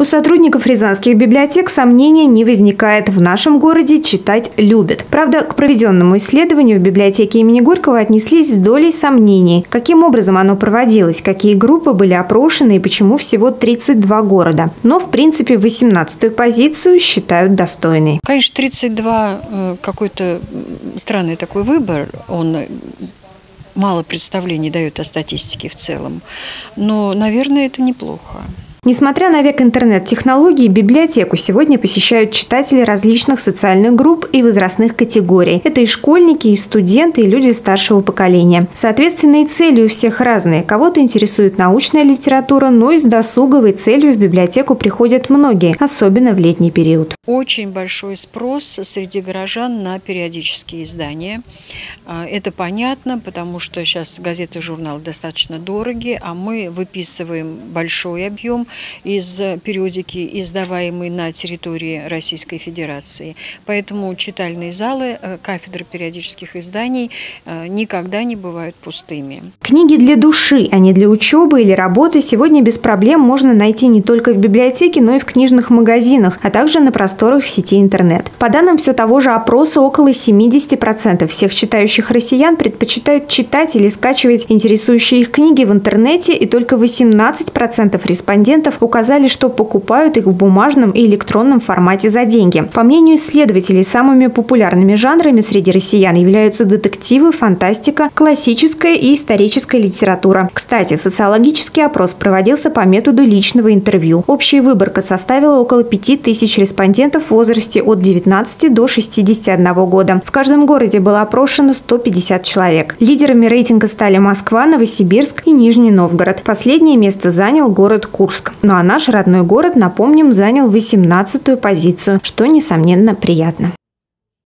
У сотрудников рязанских библиотек сомнений не возникает. В нашем городе читать любят. Правда, к проведенному исследованию в библиотеке имени Горького отнеслись с долей сомнений. Каким образом оно проводилось, какие группы были опрошены и почему всего 32 города. Но, в принципе, 18-ю позицию считают достойной. Конечно, 32 какой-то странный такой выбор. Он мало представлений дает о статистике в целом. Но, наверное, это неплохо. Несмотря на век интернет-технологий, библиотеку сегодня посещают читатели различных социальных групп и возрастных категорий. Это и школьники, и студенты, и люди старшего поколения. Соответственно, и цели у всех разные. Кого-то интересует научная литература, но и с досуговой целью в библиотеку приходят многие, особенно в летний период. Очень большой спрос среди горожан на периодические издания. Это понятно, потому что сейчас газеты и журналы достаточно дороги, а мы выписываем большой объем из периодики, издаваемой на территории Российской Федерации. Поэтому читальные залы, кафедры периодических изданий никогда не бывают пустыми. Книги для души, а не для учебы или работы, сегодня без проблем можно найти не только в библиотеке, но и в книжных магазинах, а также на просторах сети интернет. По данным все того же опроса, около 70% всех читающих россиян предпочитают читать или скачивать интересующие их книги в интернете, и только 18% респондентов указали, что покупают их в бумажном и электронном формате за деньги. По мнению исследователей, самыми популярными жанрами среди россиян являются детективы, фантастика, классическая и историческая литература. Кстати, социологический опрос проводился по методу личного интервью. Общая выборка составила около 5000 респондентов в возрасте от 19 до 61 года. В каждом городе было опрошено 150 человек. Лидерами рейтинга стали Москва, Новосибирск и Нижний Новгород. Последнее место занял город Курск. Ну а наш родной город, напомним, занял 18-ю позицию, что, несомненно, приятно.